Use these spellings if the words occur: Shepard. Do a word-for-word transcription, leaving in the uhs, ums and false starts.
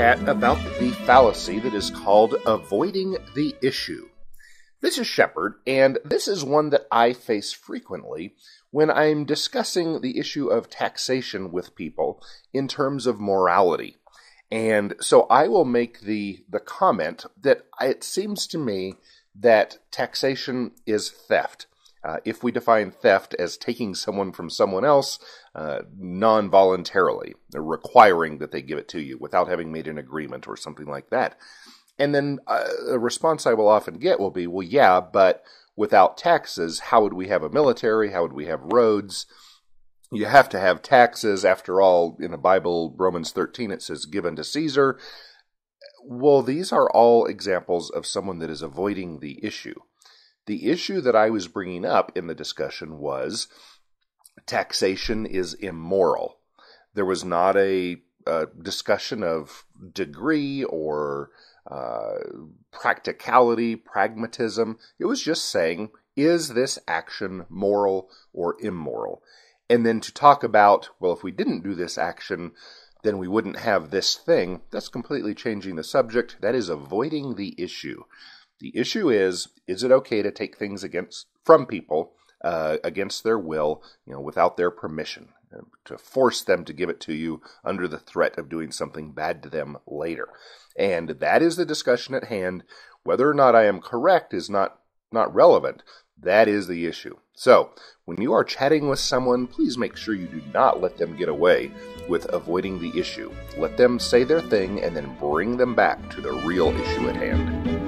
chat about the fallacy that is called avoiding the issue. This is Shepard, and this is one that I face frequently when I'm discussing the issue of taxation with people in terms of morality. And so I will make the, the comment that it seems to me that taxation is theft. Uh, if we define theft as taking someone from someone else uh, non-voluntarily, requiring that they give it to you without having made an agreement or something like that. And then uh, a response I will often get will be, well, yeah, but without taxes, how would we have a military? How would we have roads? You have to have taxes. After all, in the Bible, Romans thirteen, it says, "Give unto Caesar." Well, these are all examples of someone that is avoiding the issue. The issue that I was bringing up in the discussion was taxation is immoral. There was not a, a discussion of degree or uh, practicality, pragmatism. It was just saying, is this action moral or immoral? And then to talk about, well, if we didn't do this action, then we wouldn't have this thing. That's completely changing the subject. That is avoiding the issue. The issue is, is it okay to take things against from people uh, against their will, you know, without their permission, uh, to force them to give it to you under the threat of doing something bad to them later? And that is the discussion at hand. Whether or not I am correct is not, not relevant. That is the issue. So, when you are chatting with someone, please make sure you do not let them get away with avoiding the issue. Let them say their thing and then bring them back to the real issue at hand.